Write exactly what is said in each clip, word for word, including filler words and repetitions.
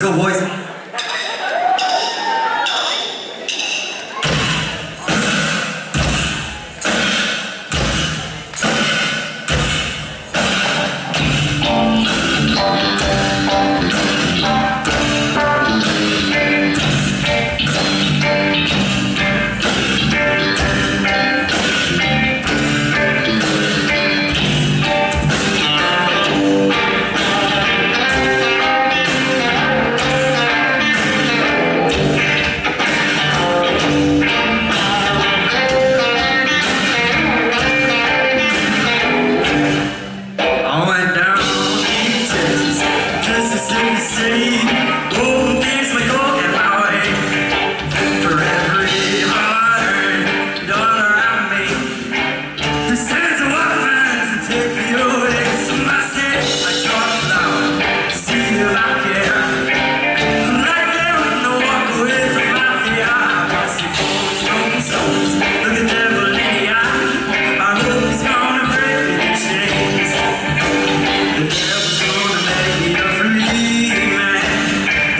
Go, boys.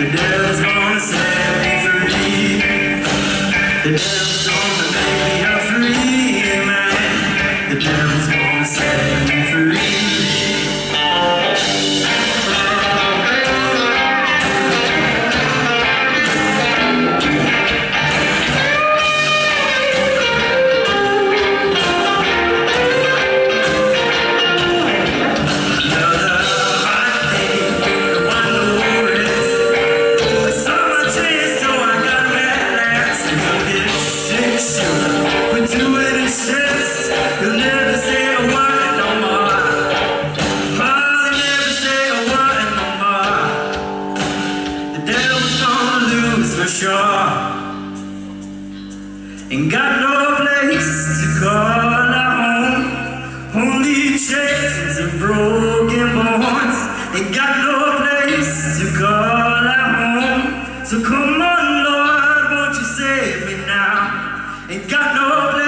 The devil's gonna make me a free man. The devil's gonna set me free. Another hot day, I wonder what it is. I saw my chance, so I got mad last. But do it in shifts. You'll never say a word no more. Probably never say a word no more. The devil's gonna lose for sure. Ain't got no place to call our home. Only chains and broken bones. Ain't got no place to call our home. So come on, Lord, won't you save me now? Ain't got no